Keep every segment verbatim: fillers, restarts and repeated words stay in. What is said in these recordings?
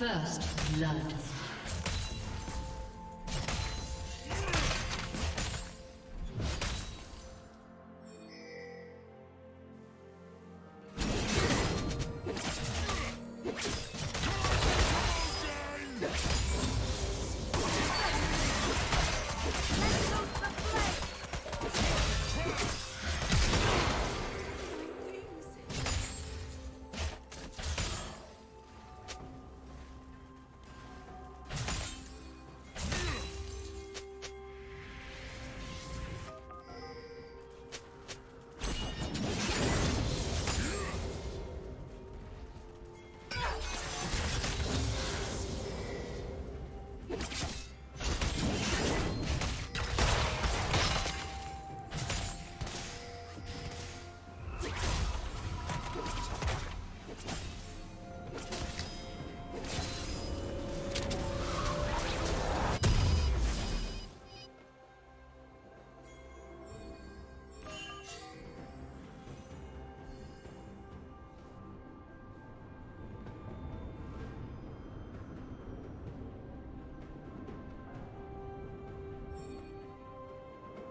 First blood.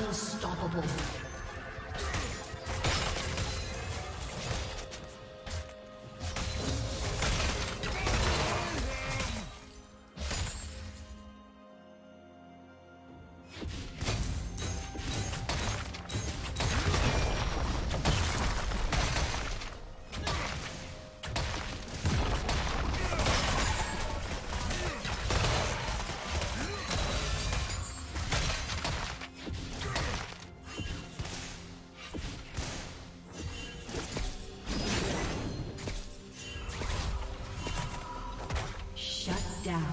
Unstoppable. down.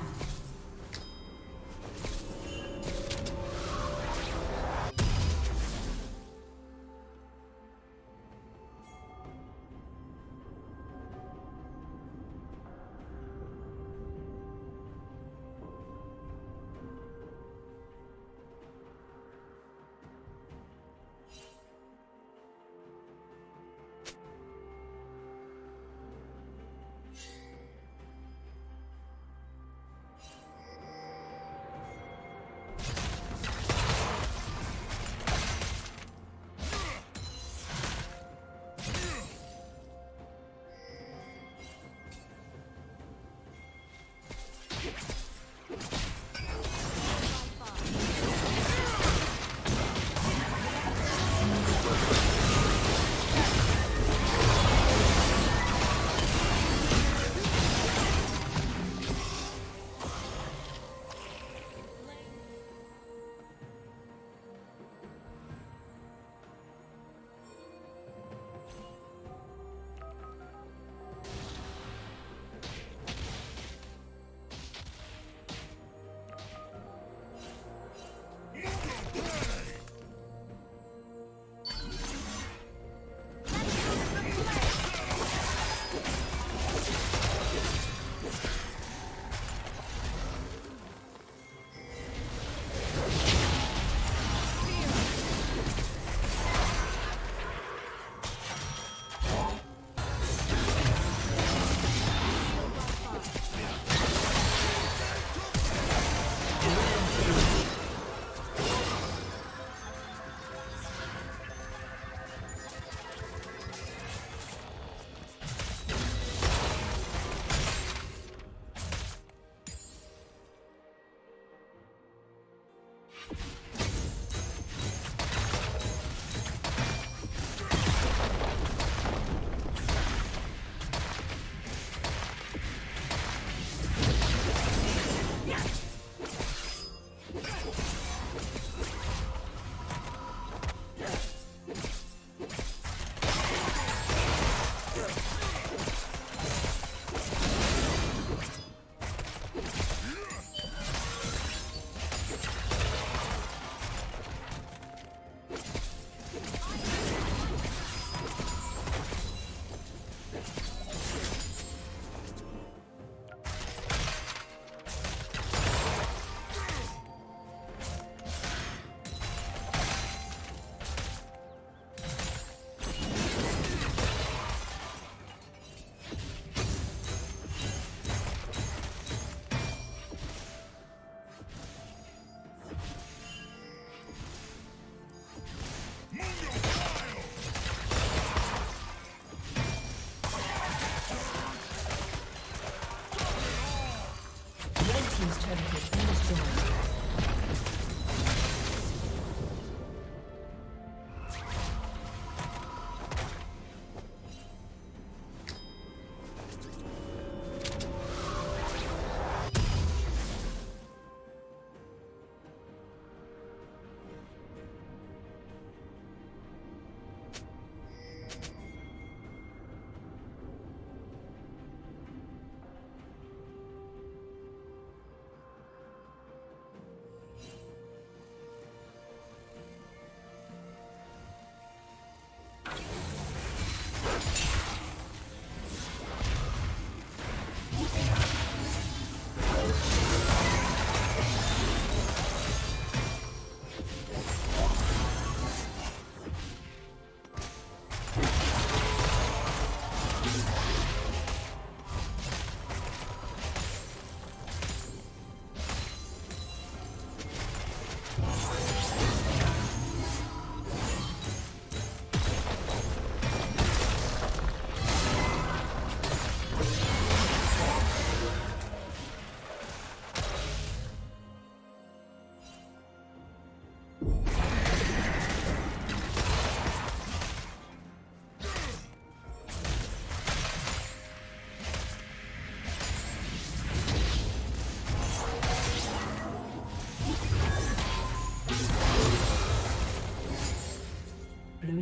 Blue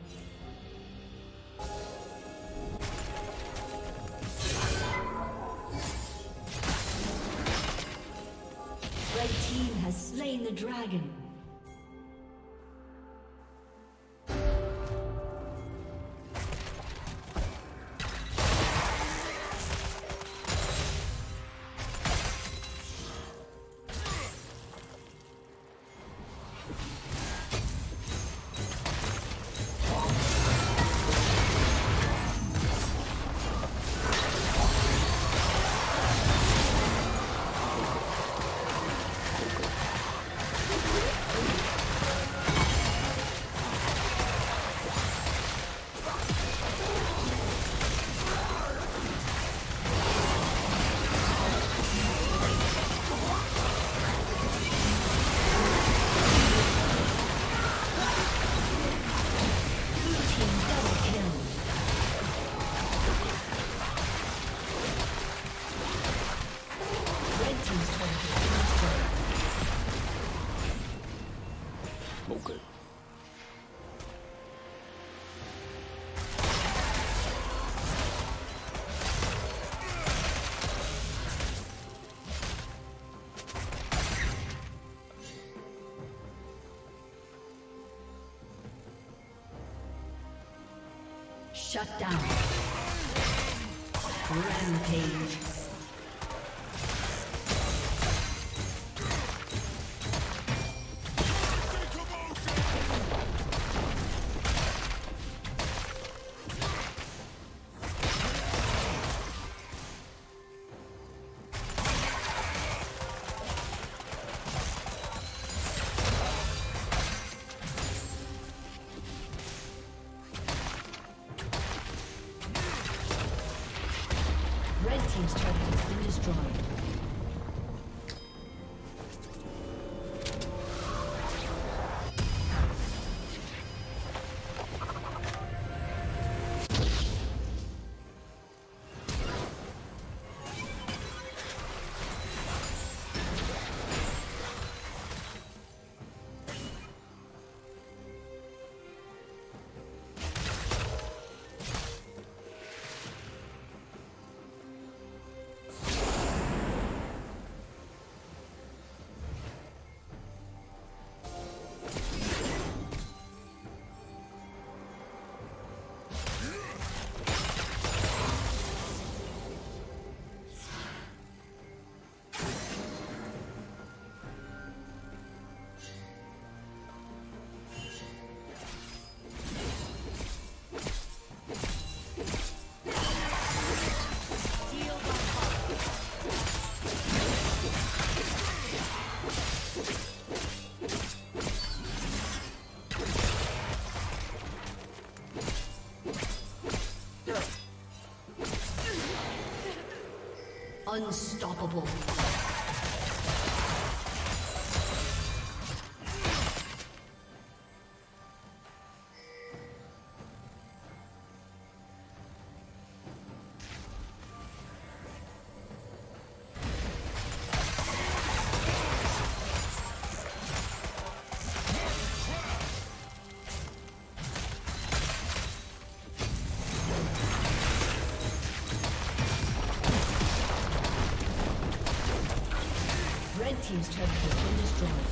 team has slain the dragon. Shut down. Rampage. Unstoppable. Team's turret has been destroyed.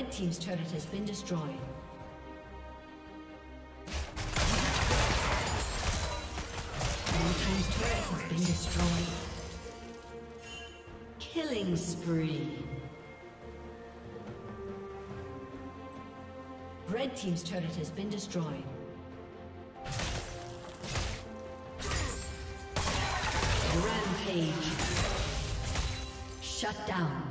Red Team's turret has been destroyed. Blue Team's turret has been destroyed. Killing spree. Red Team's turret has been destroyed. Rampage. Shut down.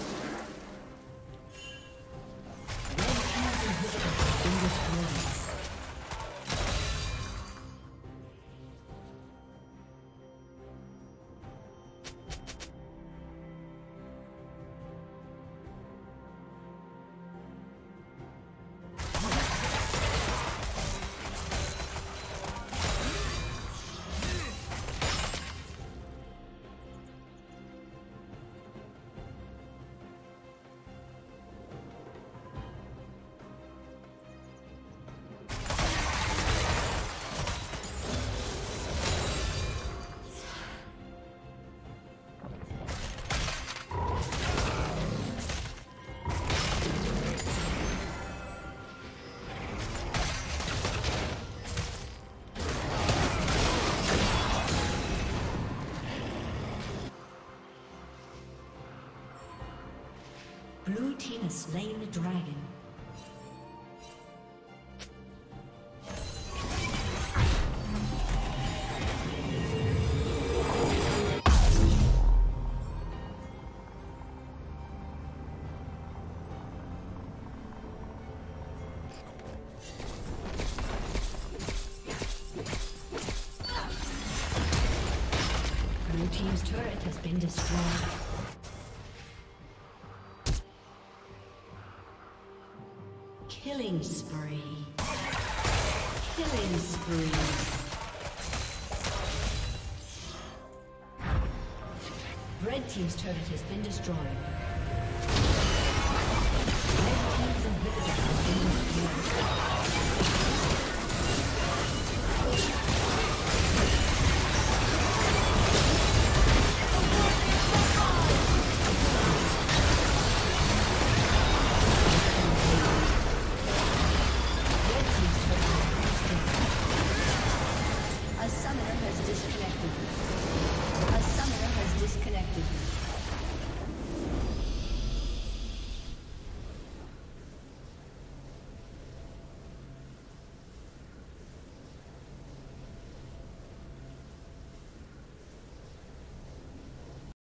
has been destroyed. Red Team's inhibitor has been destroyed. Blue Team has slain the dragon. Blue Team's turret has been destroyed. Killing spree. Killing spree. Red Team's turret has been destroyed.